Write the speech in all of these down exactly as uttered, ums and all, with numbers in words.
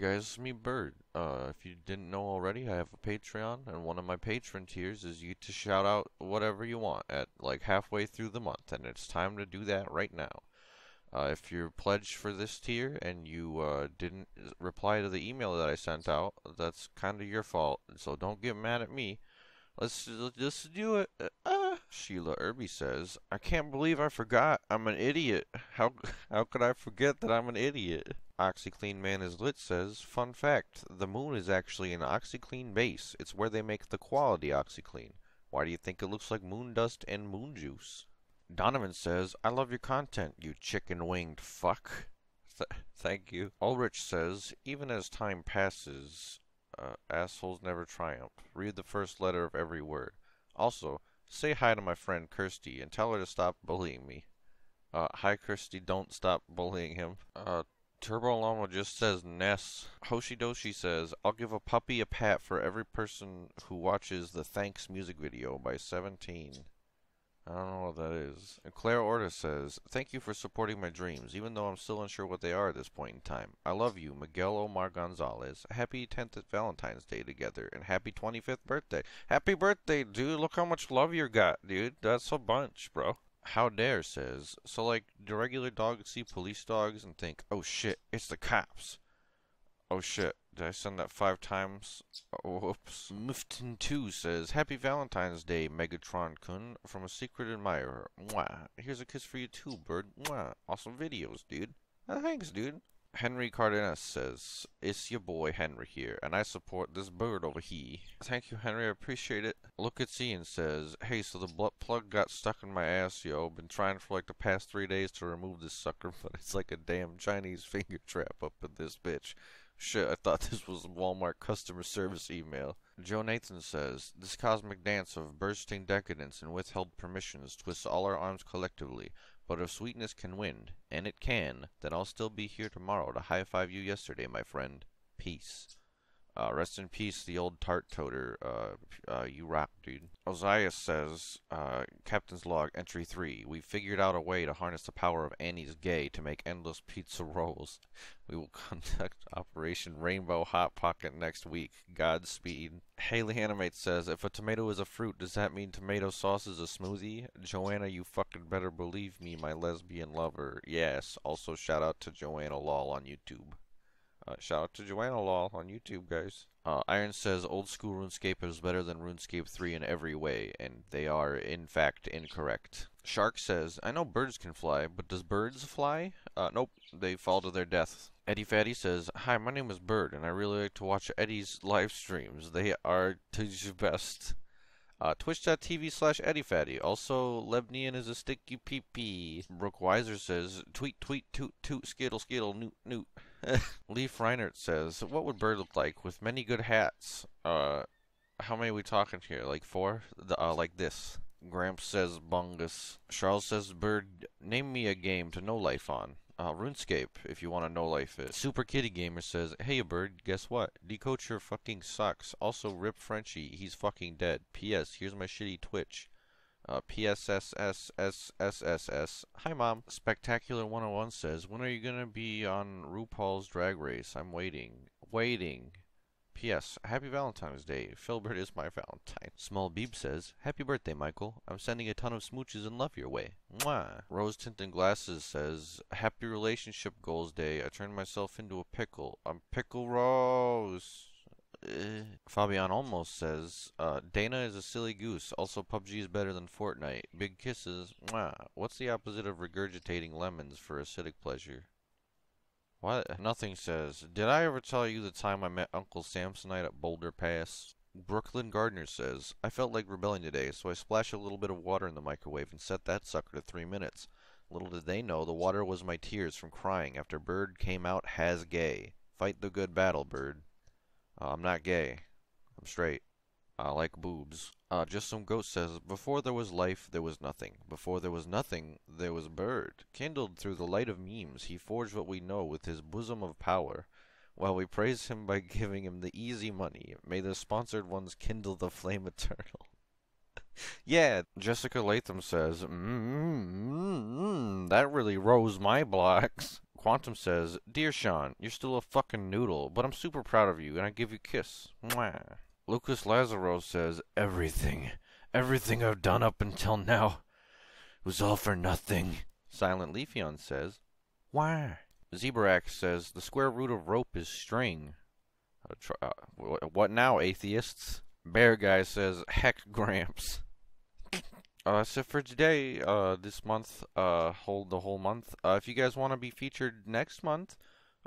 guys, it's me, Bird. Uh, if you didn't know already, I have a Patreon, and one of my patron tiers is you to shout out whatever you want at like halfway through the month, and it's time to do that right now. Uh, if you're pledged for this tier and you uh, didn't reply to the email that I sent out, that's kind of your fault, so don't get mad at me. Let's just do it. Uh, Sheila Irby says, I can't believe I forgot. I'm an idiot. How how could I forget that I'm an idiot? OxyClean Man is Lit says, fun fact, the moon is actually an OxyClean base. It's where they make the quality OxyClean. Why do you think it looks like moon dust and moon juice? Donovan says, I love your content, you chicken-winged fuck. Th thank you. Ulrich says, even as time passes, uh, assholes never triumph. Read the first letter of every word. Also, say hi to my friend Kirsty and tell her to stop bullying me. Uh, hi Kirsty, don't stop bullying him. Uh, TurboLlama just says, Ness. Hoshi Doshi says, I'll give a puppy a pat for every person who watches the Thanks music video by seventeen. I don't know what that is. And Claire Orta says, thank you for supporting my dreams, even though I'm still unsure what they are at this point in time. I love you, Miguel Omar Gonzalez. Happy tenth Valentine's Day together, and happy twenty-fifth birthday. Happy birthday, dude. Look how much love you got, dude. That's a bunch, bro. How Dare says, so like, do regular dogs see police dogs and think, oh shit, it's the cops? Oh shit, did I send that five times? Oh, whoops. Mftn two says, happy Valentine's Day, Megatron-kun, from a secret admirer. Mwah. Here's a kiss for you too, Bird. Mwah. Awesome videos, dude. Oh, thanks, dude. Henry Cardenas says, it's your boy Henry here, and I support this bird over here. Thank you, Henry. I appreciate it. Look at Ian says, hey, so the blood plug got stuck in my ass, yo. Been trying for like the past three days to remove this sucker, but it's like a damn Chinese finger trap up in this bitch. Shit, I thought this was a Walmart customer service email. Joe Nathan says, this cosmic dance of bursting decadence and withheld permissions twists all our arms collectively, but if sweetness can win, and it can, then I'll still be here tomorrow to high-five you yesterday, my friend. Peace. Uh, rest in peace, the old tart toter. Uh, uh, you rock, dude. Ozias says, uh, Captain's Log, Entry three. We figured out a way to harness the power of Annie's gay to make endless pizza rolls. We will conduct Operation Rainbow Hot Pocket next week. Godspeed. HaileyAnimate says, if a tomato is a fruit, does that mean tomato sauce is a smoothie? Joanna, you fucking better believe me, my lesbian lover. Yes. Also, shout out to Joanna Law on YouTube. Uh, shout out to Joanna Law on YouTube, guys. Uh, Iron says, old school RuneScape is better than RuneScape three in every way, and they are, in fact, incorrect. Shark says, I know birds can fly, but does birds fly? Uh, nope, they fall to their death. Eddie Fatty says, hi, my name is Bird, and I really like to watch Eddie's live streams. They are the best. Uh, Twitch.tv slash Eddie Fatty. Also, Lebnian is a sticky pee-pee. Brooke Weiser says, tweet, tweet, toot, toot, skittle, skittle, newt, newt. Leif Reinert says, what would Bird look like with many good hats? Uh, how many are we talking here? Like four? The, uh, like this. Gramps says, bungus. Charles says, Bird, name me a game to know life on. Uh, RuneScape, if you want to know life it. SuperKittyGamer says, hey, Bird, guess what? Decoacher fucking sucks. Also, rip Frenchie, he's fucking dead. P S. Here's my shitty Twitch. Uh, P S S S S S S S S. Hi, Mom. Spectacular one oh one says, when are you gonna be on RuPaul's Drag Race? I'm waiting. Waiting. P S. Happy Valentine's Day. Philbert is my Valentine. Small Beeb says, happy birthday, Michael. I'm sending a ton of smooches and love your way. Mwah. Rose Tintin' Glasses says, happy relationship goals day. I turned myself into a pickle. I'm Pickle Rose. Uh, Fabian Olmos says, uh, Dana is a silly goose. Also, P U B G is better than Fortnite. Big kisses. Mwah. What's the opposite of regurgitating lemons for acidic pleasure? What? Nothing says, did I ever tell you the time I met Uncle Samsonite at Boulder Pass? Brooklyn Gardner says, I felt like rebelling today, so I splashed a little bit of water in the microwave and set that sucker to three minutes. Little did they know, the water was my tears from crying after Bird came out as gay. Fight the good battle, Bird. Uh, I'm not gay. I'm straight. I like boobs. Uh, Just Some Goat says, before there was life, there was nothing. Before there was nothing, there was Bird. Kindled through the light of memes, he forged what we know with his bosom of power. While we praise him by giving him the easy money, may the sponsored ones kindle the flame eternal. Yeah, Jessica Latham says, mm-mm, mm-mm, that really rose my blocks. Quantum says, Dear Sean, you're still a fucking noodle, but I'm super proud of you, and I give you a kiss. Mwah. Lucas Lazaro says, Everything. Everything I've done up until now was all for nothing. Silent Leafion says, Why? Zebrax says, The square root of rope is string. Uh, tr uh, what now, atheists? Bear Guy says, Heck, Gramps. Uh, that's it for today, uh, this month, uh, hold the whole month. Uh, if you guys want to be featured next month,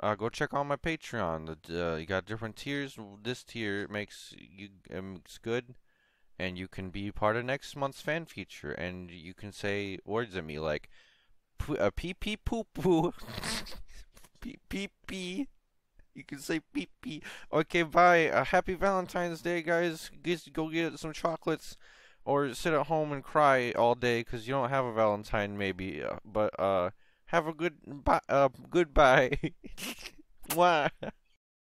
uh, go check out my Patreon. Uh, you got different tiers. This tier makes you, um, it's good, and you can be part of next month's fan feature, and you can say words at me like, uh, pee pee poo poo, pee pee pee. You can say pee pee. Okay, bye. Uh, happy Valentine's Day, guys. Go get some chocolates. Or sit at home and cry all day because you don't have a Valentine, maybe. Uh, but uh, have a good, uh, goodbye. Mwah.